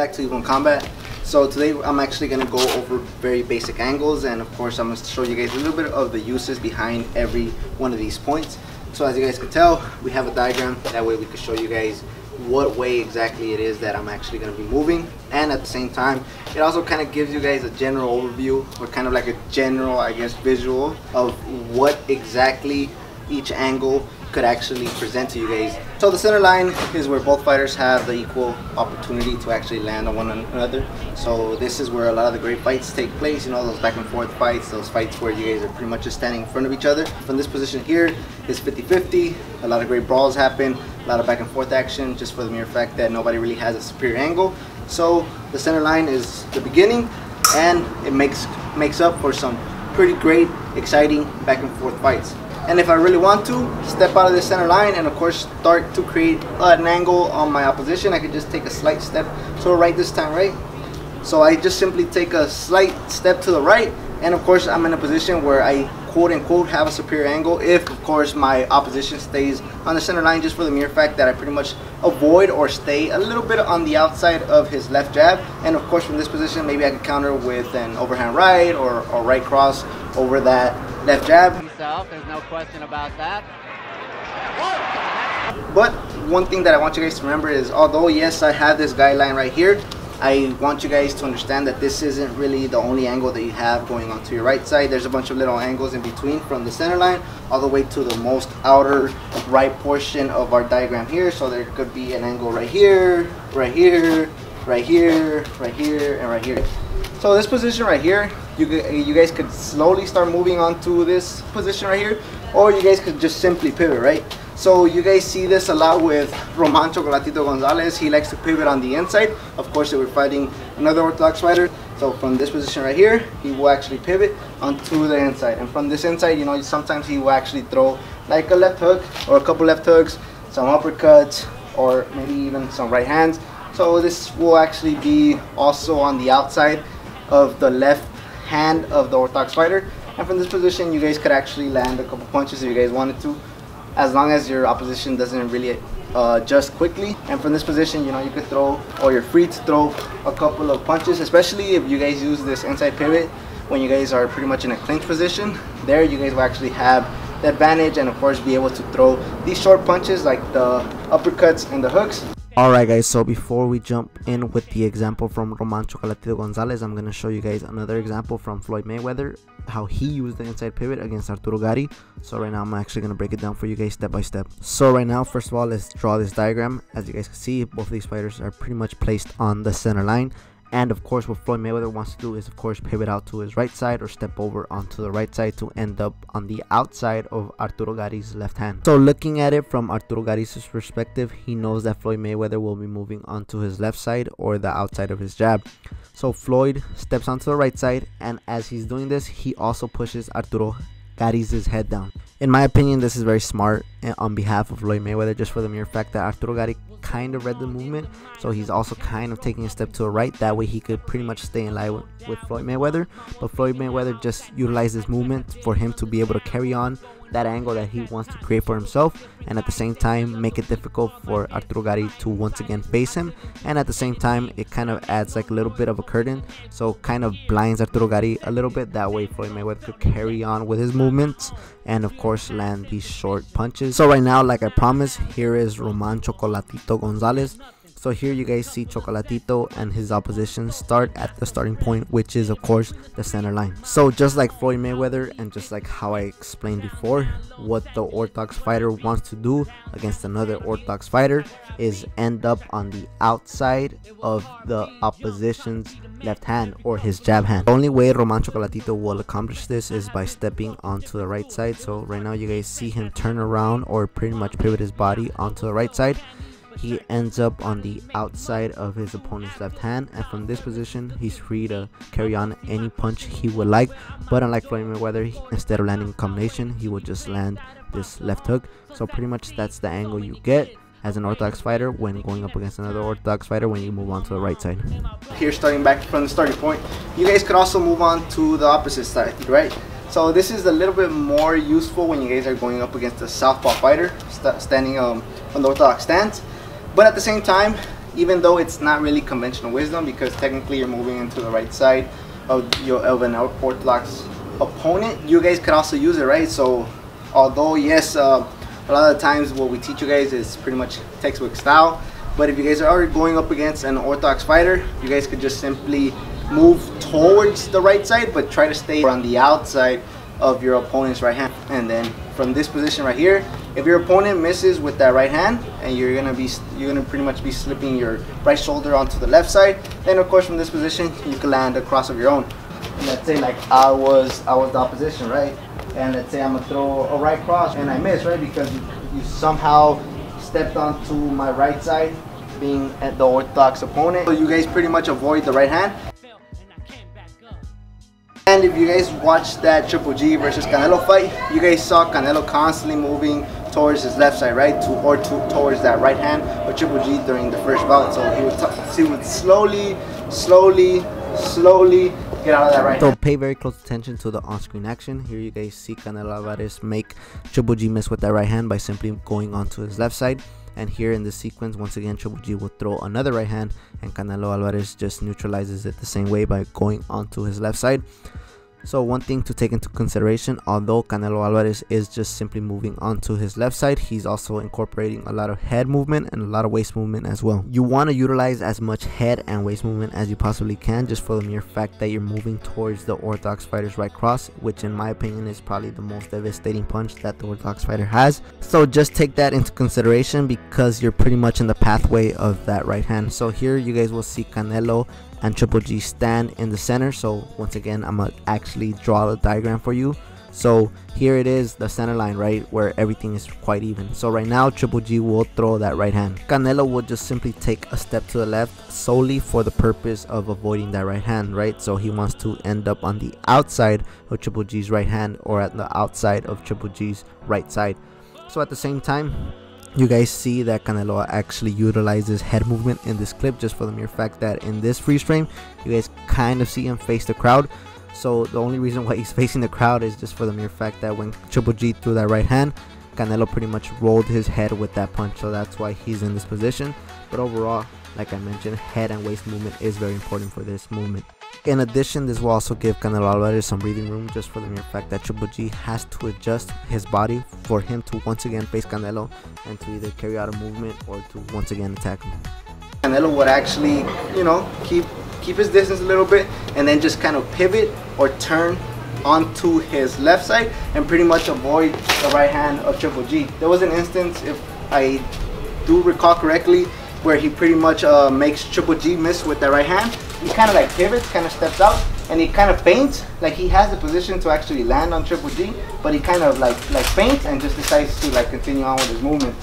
back to Entity-1 Combat. So today I'm actually going to go over very basic angles, and of course I'm going to show you guys a little bit of the uses behind every one of these points. So as you guys can tell, we have a diagram, that way we can show you guys what way exactly it is that I'm actually going to be moving, and at the same time it also kind of gives you guys a general overview, or kind of like a general, I guess, visual of what exactly each angle could actually present to you guys. So the center line is where both fighters have the equal opportunity to actually land on one another. So this is where a lot of the great fights take place, you know, those back and forth fights, those fights where you guys are pretty much just standing in front of each other. From this position here is 50-50, a lot of great brawls happen, a lot of back and forth action, just for the mere fact that nobody really has a superior angle. So the center line is the beginning, and it makes up for some pretty great, exciting back and forth fights. And if I really want to step out of the center line and of course start to create an angle on my opposition, I could just take a slight step to the right this time, right? So I just simply take a slight step to the right, and of course I'm in a position where I quote unquote have a superior angle, if of course my opposition stays on the center line, just for the mere fact that I pretty much avoid or stay a little bit on the outside of his left jab. And of course from this position maybe I could counter with an overhand right or right cross over that left jab himself, there's no question about that. But one thing that I want you guys to remember is, although yes I have this guideline right here, I want you guys to understand that this isn't really the only angle that you have going on to your right side. There's a bunch of little angles in between, from the center line all the way to the most outer right portion of our diagram here. So there could be an angle right here, right here, right here, right here, and right here. So this position right here, you guys could slowly start moving on to this position right here, or you guys could just simply pivot, right? So you guys see this a lot with Roman Chocolatito Gonzalez. He likes to pivot on the inside. Of course, they were fighting another orthodox fighter. So from this position right here, he will actually pivot onto the inside. And from this inside, you know, sometimes he will actually throw like a left hook or a couple left hooks, some uppercuts, or maybe even some right hands. So this will actually be also on the outside of the left hand of the orthodox fighter, and from this position you guys could actually land a couple punches if you guys wanted to, as long as your opposition doesn't really adjust quickly. And from this position, you know, you could throw, or you're free to throw a couple of punches, especially if you guys use this inside pivot when you guys are pretty much in a clinch position. There you guys will actually have the advantage, and of course be able to throw these short punches like the uppercuts and the hooks. Alright guys, so before we jump in with the example from Roman Chocolatito Gonzalez, I'm going to show you guys another example from Floyd Mayweather, how he used the inside pivot against Arturo Gatti. So right now I'm actually going to break it down for you guys step by step. So right now, first of all, let's draw this diagram. As you guys can see, both of these fighters are pretty much placed on the center line. And of course what Floyd Mayweather wants to do is of course pivot out to his right side, or step over onto the right side to end up on the outside of Arturo Gatti's left hand. So looking at it from Arturo Gatti's perspective, he knows that Floyd Mayweather will be moving onto his left side, or the outside of his jab. So Floyd steps onto the right side, and as he's doing this, he also pushes Arturo Gatti's head down. In my opinion, this is very smart on behalf of Floyd Mayweather, just for the mere fact that Arturo Gatti kind of read the movement, so he's also kind of taking a step to the right, that way he could pretty much stay in line with Floyd Mayweather. But Floyd Mayweather just utilized this movement for him to be able to carry on that angle that he wants to create for himself, and at the same time make it difficult for Arturo Gatti to once again face him. And at the same time it kind of adds like a little bit of a curtain, so kind of blinds Arturo Gatti a little bit, that way Floyd Mayweather could carry on with his movements and of course land these short punches. So right now, like I promised, here is Roman Chocolatito Gonzalez. So here you guys see Chocolatito and his opposition start at the starting point, which is of course the center line. So just like Floyd Mayweather, and just like how I explained before, what the orthodox fighter wants to do against another orthodox fighter is end up on the outside of the opposition's left hand, or his jab hand. The only way Roman Chocolatito will accomplish this is by stepping onto the right side. So right now you guys see him turn around, or pretty much pivot his body onto the right side. He ends up on the outside of his opponent's left hand, and from this position he's free to carry on any punch he would like. But unlike Floyd Mayweather, instead of landing a combination, he will just land this left hook. So pretty much that's the angle you get as an orthodox fighter when going up against another orthodox fighter when you move on to the right side. Here, starting back from the starting point, you guys could also move on to the opposite side, right? So this is a little bit more useful when you guys are going up against a southpaw fighter standing on the orthodox stance. But at the same time, even though it's not really conventional wisdom, because technically you're moving into the right side of an outport lock's opponent. You guys could also use it, right? So although yes, a lot of times what we teach you guys is pretty much textbook style, but if you guys are already going up against an orthodox fighter, you guys could just simply move towards the right side, but try to stay on the outside of your opponent's right hand. And then from this position right here, if your opponent misses with that right hand, and you're gonna pretty much be slipping your right shoulder onto the left side, then of course from this position you can land a cross of your own. And let's say like I was the opposition, right? And let's say I'm gonna throw a right cross and I miss, right? Because you somehow stepped onto my right side, being at the orthodox opponent. So you guys pretty much avoid the right hand. And if you guys watched that Triple G versus Canelo fight, you guys saw Canelo constantly moving towards his left side, right, towards that right hand of Triple G during the first round. So he would slowly get out of that right hand. So pay very close attention to the on-screen action. Here you guys see Canelo Alvarez make Triple G miss with that right hand by simply going onto his left side. And here in this sequence, once again, Triple G will throw another right hand, and Canelo Alvarez just neutralizes it the same way by going onto his left side. So one thing to take into consideration, although Canelo Alvarez is just simply moving onto his left side, he's also incorporating a lot of head movement and a lot of waist movement as well. You want to utilize as much head and waist movement as you possibly can, just for the mere fact that you're moving towards the orthodox fighter's right cross, which in my opinion is probably the most devastating punch that the orthodox fighter has. So just take that into consideration, because you're pretty much in the pathway of that right hand. So here you guys will see Canelo and Triple G stand in the center. So once again, I'm gonna actually draw the diagram for you. So here it is, the center line, right, where everything is quite even. So right now Triple G will throw that right hand. Canelo will just simply take a step to the left solely for the purpose of avoiding that right hand, right? So he wants to end up on the outside of Triple G's right hand, or at the outside of Triple G's right side. So at the same time, you guys see that Canelo actually utilizes head movement in this clip, just for the mere fact that in this freeze frame you guys kind of see him face the crowd. So the only reason why he's facing the crowd is just for the mere fact that when Triple G threw that right hand, Canelo pretty much rolled his head with that punch, so that's why he's in this position. But overall, like I mentioned, head and waist movement is very important for this movement. In addition, this will also give Canelo Alvarez some breathing room, just for the mere fact that Triple G has to adjust his body for him to once again face Canelo and to either carry out a movement or to once again attack him. Canelo would actually, you know, keep his distance a little bit and then just kind of pivot or turn onto his left side and pretty much avoid the right hand of Triple G. There was an instance, if I do recall correctly, where he pretty much makes Triple G miss with that right hand. He kind of like pivots, kind of steps out, and he kind of feints, like he has the position to actually land on Triple G, but he kind of like feints and just decides to like continue on with his movement.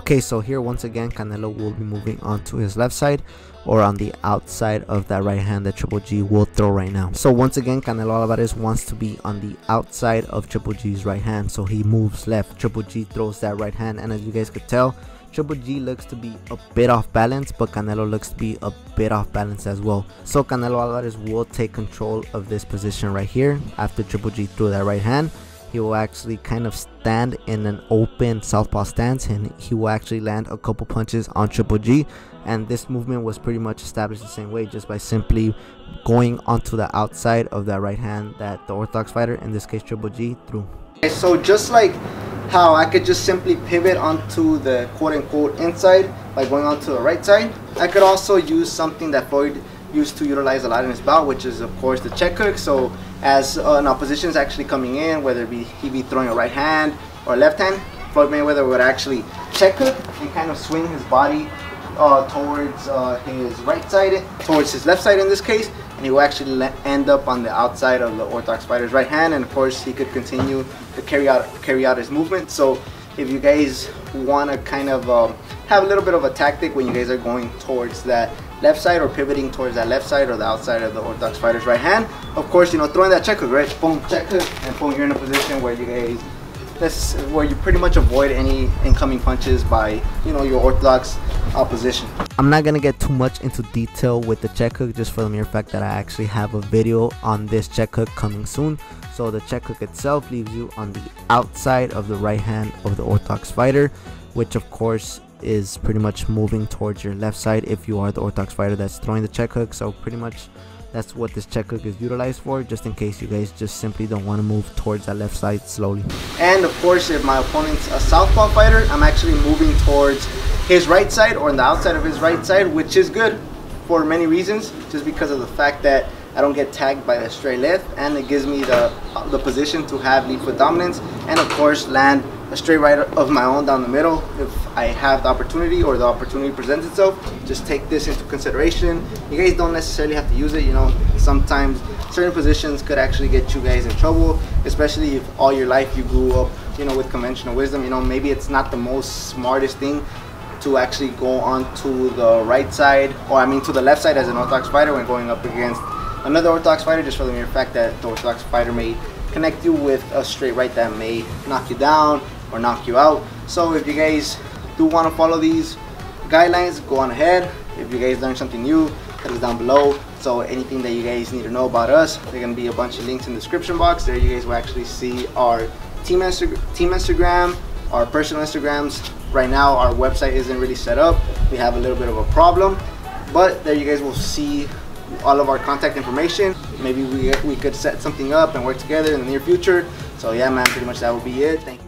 Okay, so here once again Canelo will be moving on to his left side, or on the outside of that right hand that Triple G will throw right now. So once again, Canelo Alvarez wants to be on the outside of Triple G's right hand, so he moves left. Triple G throws that right hand, and as you guys could tell, Triple G looks to be a bit off balance, but Canelo looks to be a bit off balance as well. So Canelo Alvarez will take control of this position right here. After Triple G threw that right hand, he will actually kind of stand in an open southpaw stance, and he will actually land a couple punches on Triple G. And this movement was pretty much established the same way, just by simply going onto the outside of that right hand that the orthodox fighter, in this case Triple G, threw. Okay, so just like how I could just simply pivot onto the quote-unquote inside by going onto the right side, I could also use something that Floyd used to utilize a lot in his bout, which is of course the check hook. So as an opposition is actually coming in, whether it be he be throwing a right hand or left hand, Floyd Mayweather would actually check hook and kind of swing his body towards his right side, towards his left side in this case, and he will actually end up on the outside of the orthodox fighter's right hand, and of course he could continue to carry out his movement. So if you guys want to kind of have a little bit of a tactic when you guys are going towards that left side, or pivoting towards that left side or the outside of the orthodox fighter's right hand, of course, you know, throwing that check hook, right? Boom, check hook, and boom, you're in a position where you guys, that's where you pretty much avoid any incoming punches by, you know, your orthodox opposition. I'm not gonna get too much into detail with the check hook, just for the mere fact that I actually have a video on this check hook coming soon. So the check hook itself leaves you on the outside of the right hand of the orthodox fighter, which of course is pretty much moving towards your left side if you are the orthodox fighter that's throwing the check hook. So pretty much that's what this check hook is utilized for, just in case you guys just simply don't want to move towards that left side slowly. And of course, if my opponent's a southpaw fighter, I'm actually moving towards his right side or on the outside of his right side, which is good for many reasons, just because of the fact that I don't get tagged by a stray left, and it gives me the position to have lead foot dominance, and of course land a straight right of my own down the middle if I have the opportunity, or the opportunity presents itself. Just take this into consideration. You guys don't necessarily have to use it, you know, sometimes certain positions could actually get you guys in trouble, especially if all your life you grew up, you know, with conventional wisdom. You know, maybe it's not the most smartest thing to actually go on to the right side, or I mean to the left side as an orthodox fighter when going up against another orthodox fighter, just for the mere fact that the orthodox fighter may connect you with a straight right that may knock you down or knock you out. So if you guys do want to follow these guidelines, go on ahead. If you guys learned something new, put it down below. So anything that you guys need to know about us, there are going to be a bunch of links in the description box. There you guys will actually see our team Instagram, our personal Instagrams. Right now our website isn't really set up, we have a little bit of a problem, but there you guys will see all of our contact information. Maybe we could set something up and work together in the near future. So yeah man, pretty much that will be it. Thank you.